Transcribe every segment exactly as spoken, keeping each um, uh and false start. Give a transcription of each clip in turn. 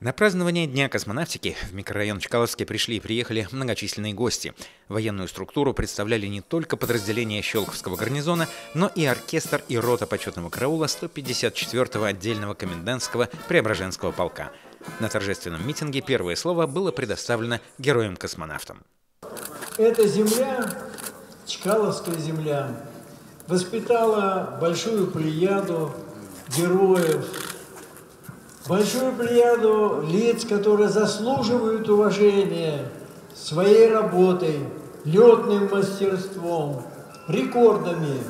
На празднование Дня космонавтики в микрорайон Чкаловский пришли и приехали многочисленные гости. Военную структуру представляли не только подразделения Щелковского гарнизона, но и оркестр и рота почетного караула сто пятьдесят четвёртого отдельного комендантского Преображенского полка. На торжественном митинге первое слово было предоставлено героям-космонавтам. Эта земля, Чкаловская земля, воспитала большую плеяду героев, большую плеяду лиц, которые заслуживают уважения своей работой, летным мастерством, рекордами.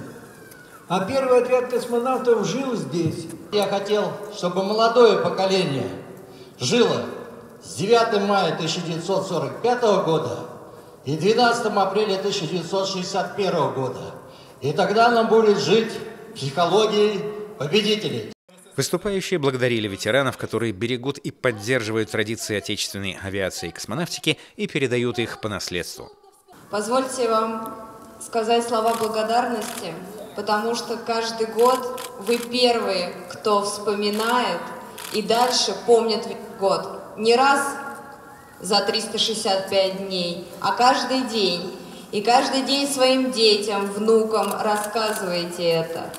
А первый отряд космонавтов жил здесь. Я хотел, чтобы молодое поколение жило с девятого мая тысяча девятьсот сорок пятого года и двенадцатого апреля тысяча девятьсот шестьдесят первого года. И тогда нам будет жить психологией победителей. Выступающие благодарили ветеранов, которые берегут и поддерживают традиции отечественной авиации и космонавтики и передают их по наследству. Позвольте вам сказать слова благодарности, потому что каждый год вы первые, кто вспоминает и дальше помнит год. Не раз за триста шестьдесят пять дней, а каждый день. И каждый день своим детям, внукам рассказываете это.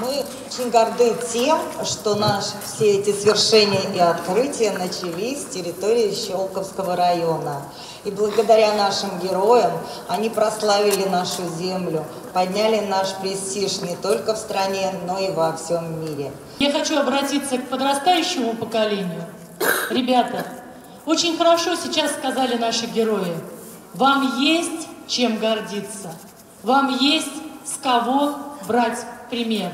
Мы очень горды тем, что наши все эти свершения и открытия начались с территории Щелковского района. И благодаря нашим героям они прославили нашу землю, подняли наш престиж не только в стране, но и во всем мире. Я хочу обратиться к подрастающему поколению. Ребята, очень хорошо сейчас сказали наши герои. Вам есть чем гордиться. Вам есть с кого брать пример.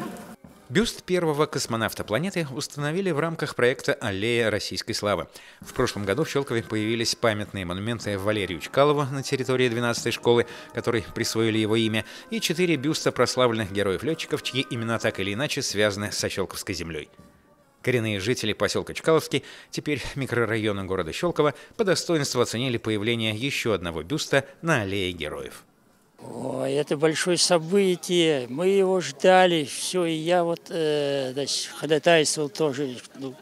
Бюст первого космонавта планеты установили в рамках проекта «Аллея российской славы». В прошлом году в Щелкове появились памятные монументы Валерию Чкалову на территории двенадцатой школы, которой присвоили его имя, и четыре бюста прославленных героев-летчиков, чьи имена так или иначе связаны со Щелковской землей. Коренные жители поселка Чкаловский, теперь микрорайона города Щелково, по достоинству оценили появление еще одного бюста на Аллее Героев. Ой, это большое событие, мы его ждали, все, и я вот э, значит, ходатайствовал тоже, ну,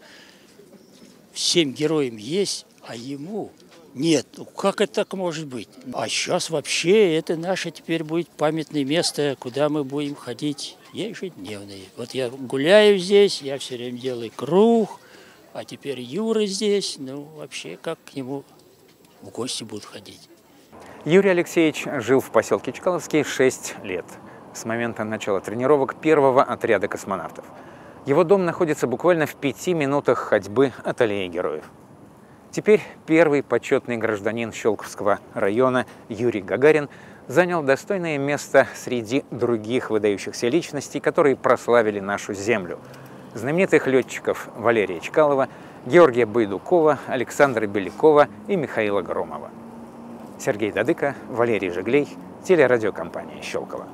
всем героям есть, а ему нет. Ну, как это так может быть? А сейчас вообще это наше теперь будет памятное место, куда мы будем ходить. Я ежедневный. Вот я гуляю здесь, я все время делаю круг, а теперь Юра здесь. Ну, вообще, как к нему в гости будут ходить. Юрий Алексеевич жил в поселке Чкаловский шесть лет, с момента начала тренировок первого отряда космонавтов. Его дом находится буквально в пяти минутах ходьбы от Аллеи Героев. Теперь первый почетный гражданин Щелковского района Юрий Гагарин занял достойное место среди других выдающихся личностей, которые прославили нашу землю. Знаменитых летчиков Валерия Чкалова, Георгия Байдукова, Александра Белякова и Михаила Громова. Сергей Дадыка, Валерий Жиглей, телерадиокомпания «Щелково».